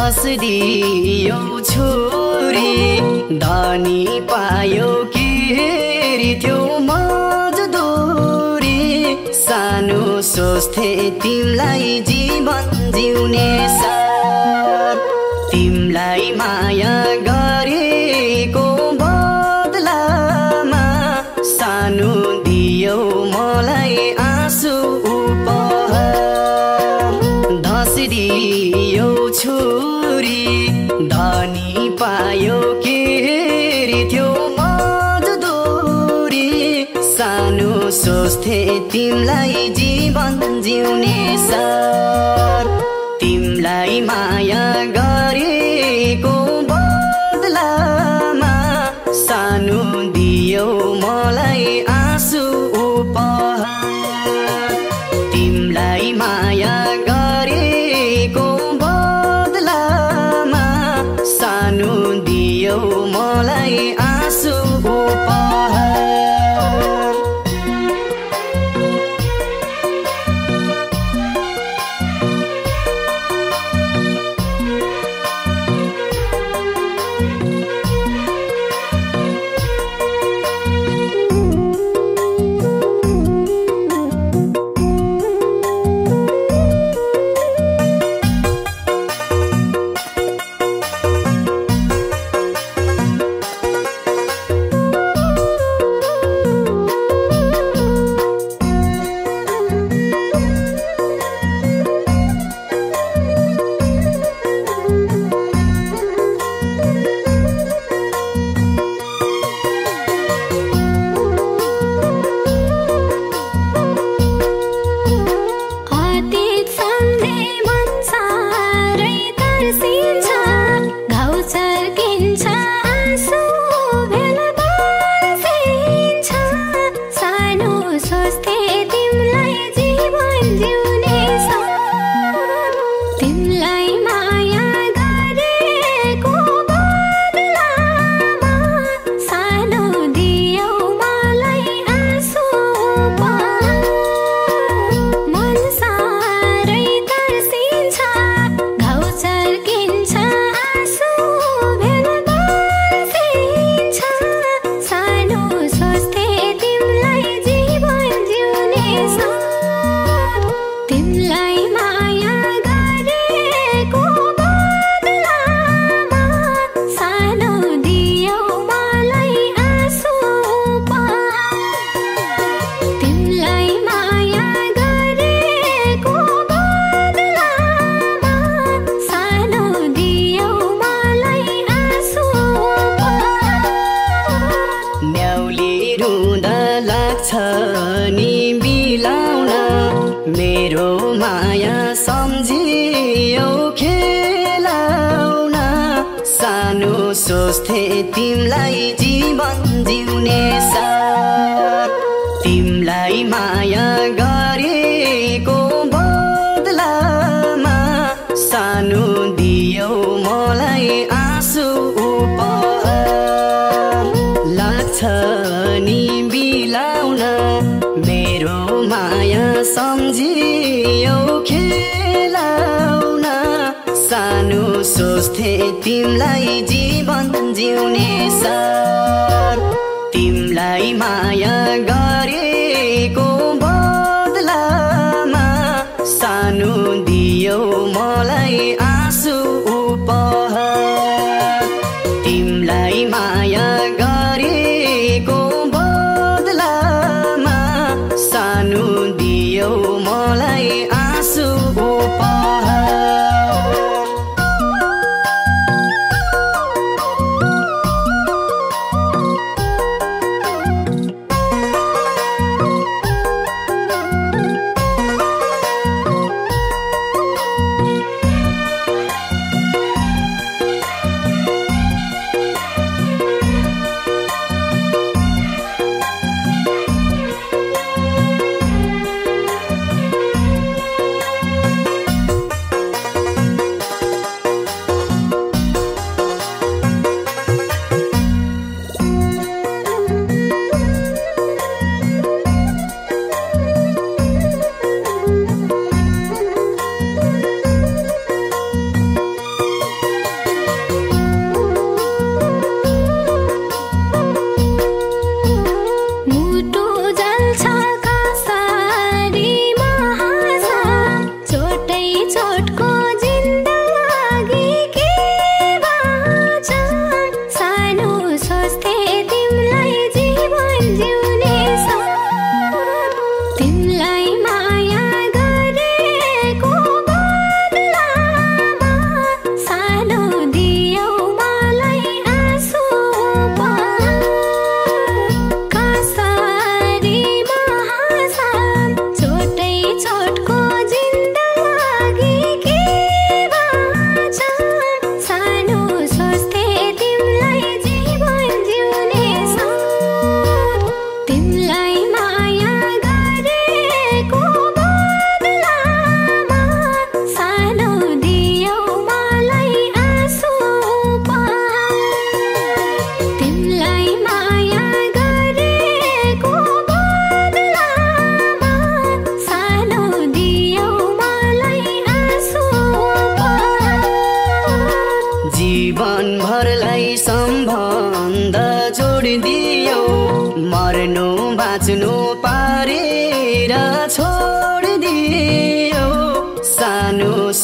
हँसदियो छोरी दानी पायो केरी त्यो मजदुरी सानो सोच्थे तिमलाई जीवन जिउने साथ तिमलाई माया गरेको बदलामा सानो दियो मलाई आँसु उपहार धसिदियो छोरी धनी पायो केरी त्यो मजदुरी सानो सोच्थे तिमलाई जीवन जिउने सार तिमलाई माया गरेको बदलामा सानो दियो मलाई आँसु उपहार तिमलाई माया गरेको बदलामा सानो दियो मलाई आँसु उपहार सोच्थे तिमलाई जीवन जिउने साथ तिमलाई माया गरेको बदलामा सानो दियो मलाई आँसु उपहार लाग्छ नि बिलाउन मेरो माया सम्झियो खेलाउन सानो सोच्थे तिमलाई जीवन जिउने सार तिमलाई माया गरेको बदलामा सानो दियो मलाई आँसु उपहार तिमलाई माया गरेको बदलामा सानो दियो मलाई आँसु उपहार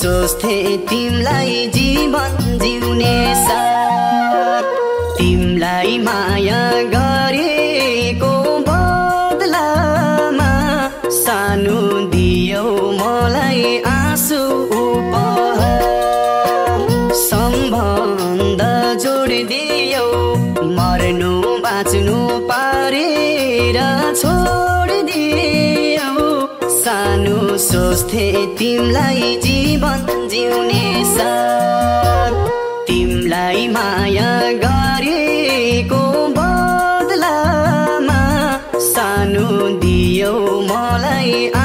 सोच्थे तिमलाई जीवन जिउने साथ, तिमलाई माया गरेको बदलामा सानो दियौ मलाई आँसु उपहार। सम्बन्ध जोडिदियौ मर्नु बाँच्नु पारेर छोडिदियौ, सानो सोच्थे तिमलाई जीवन जिउने साथ, तिमलाई माया गरेको बदलामा सानो दियौ मलाई।